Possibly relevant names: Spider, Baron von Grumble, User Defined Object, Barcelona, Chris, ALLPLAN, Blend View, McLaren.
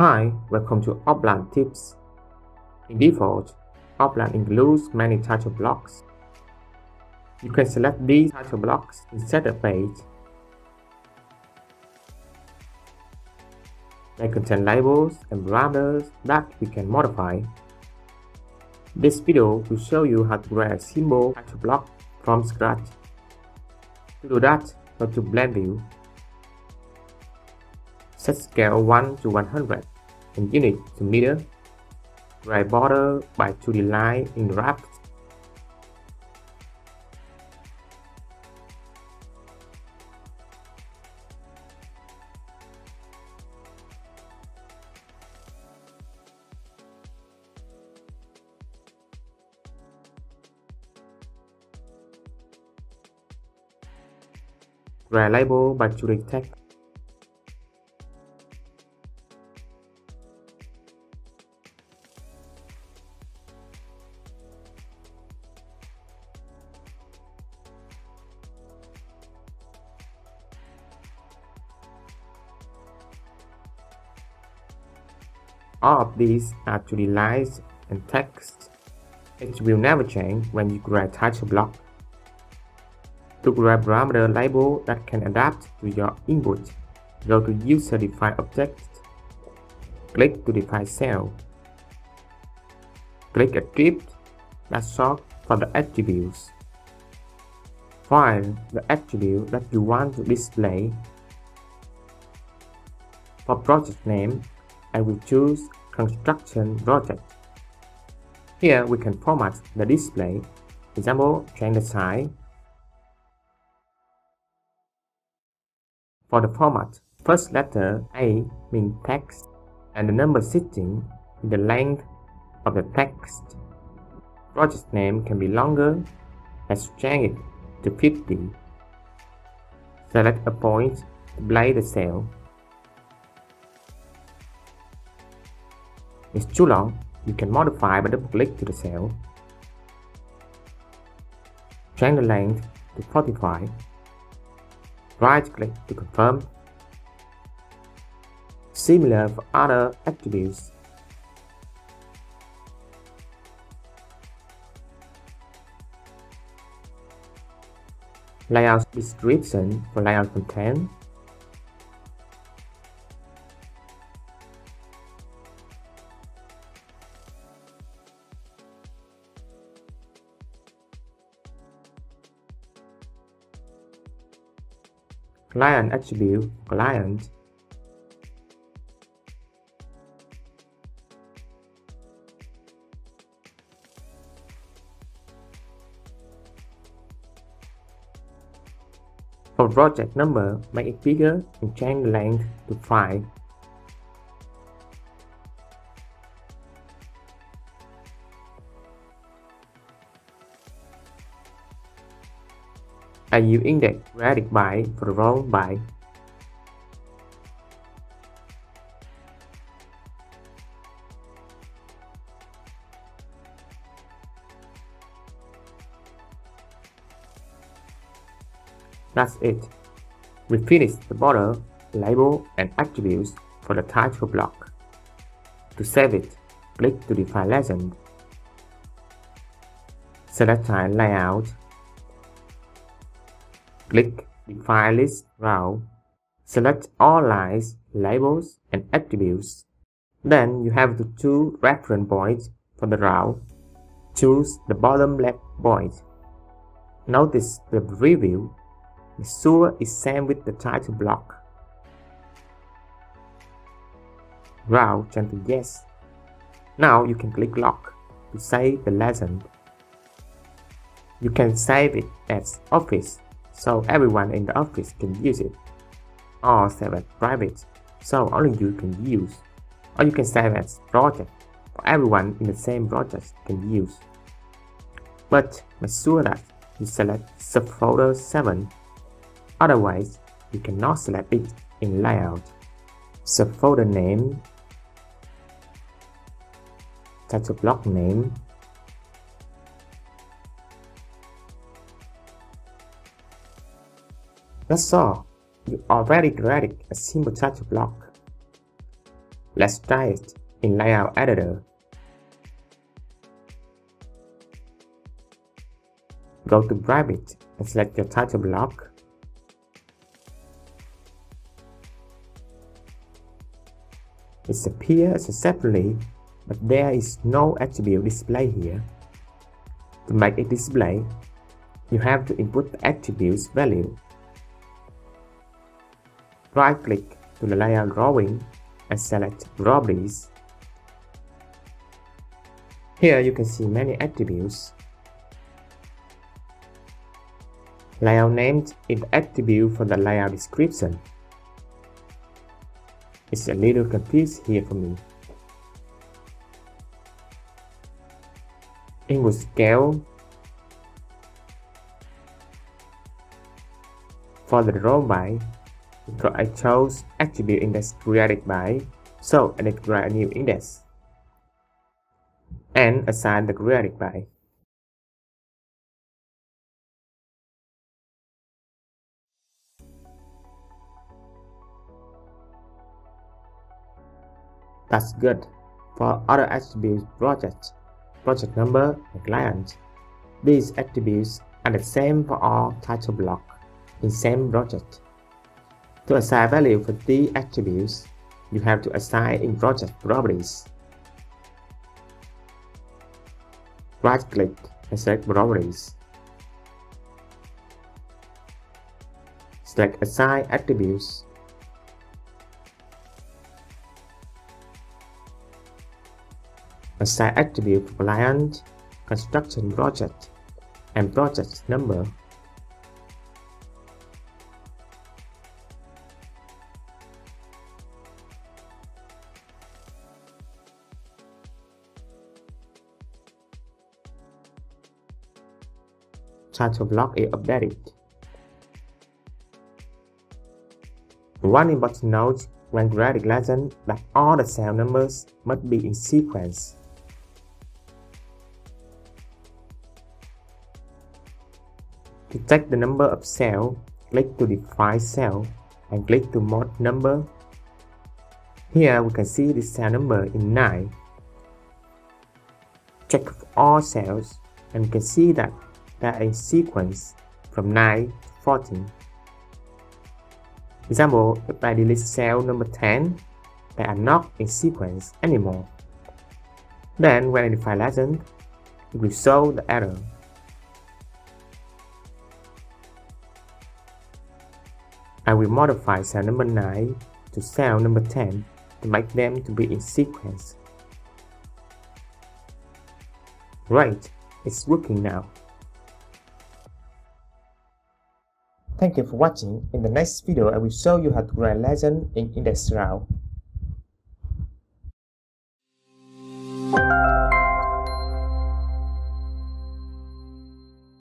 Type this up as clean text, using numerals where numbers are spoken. Hi, welcome to ALLPLAN tips. In default, ALLPLAN includes many title blocks. You can select these title blocks inside the page. They contain labels and parameters that we can modify. This video will show you how to create a simple title block from scratch. To do that, go to Blend View. Set scale 1 to 100 in unit to meter. Gray border by 2D line in wrap. Gray label by 2D text. All of these are 2D lines and text. It will never change when you create a title block. To create a parameter label that can adapt to your input, go to User Defined Object. Click to define cell. Click Attribute, that's short for the attributes. Find the attribute that you want to display. For project name, I will choose Construction Project. Here we can format the display, for example, change the size. For the format, first letter A means text, and the number 16 is the length of the text. Project name can be longer. Let's change it to 50. Select a point to display the cell. It's too long, you can modify by double click to the cell. Change the length to 45. Right click to confirm. Similar for other attributes. Layout description for layout content. Client attribute, client. For project number, make it bigger and change the length to 5. I use index graded by for the row by. That's it. We finished the border, label, and attributes for the title block. To save it, click to define legend. Select layout. Click Define List Row. Select all lines, labels, and attributes. Then you have the two reference points for the row. Choose the bottom left point. Notice the preview. Make sure it's same with the title block. Row change to Yes. Now you can click Lock to save the legend. You can save it as Office, so everyone in the office can use it, or save as private, so only you can use, or you can save as project, for everyone in the same project can use. But make sure that you select subfolder 7, otherwise you cannot select it in layout. Subfolder name, title block name, that's all. You already created a simple title block. Let's try it in Layout Editor. Go to Private and select your title block. It appears separately, but there is no attribute display here. To make it display, you have to input the attribute's value. Right-click to the layout drawing and select Properties. Here you can see many attributes. Layout name is the attribute for the layout description. It's a little confused here for me. It will scale for the row by, because I chose attribute index created by, so I need to create a new index and assign the created by. That's good. For other attributes, project number, and client. These attributes are the same for all title block in same project. To assign value for these attributes, you have to assign in Project Properties. Right-click and select Properties. Select Assign Attributes. Assign attribute for client, construction project, and project number. Title block is updated. One important note when creating legend that all the cell numbers must be in sequence. To check the number of cells, click to Define Cell and click to Mode Number. Here we can see the cell number in 9. Check for all cells and we can see that there are in sequence from 9 to 14. For example, if I delete cell number 10, they are not in sequence anymore. Then when I define legend, it will show the error. I will modify cell number 9 to cell number 10 to make them to be in sequence. Right, it's working now. Thank you for watching. In the next video, I will show you how to create legend in IndexRoute.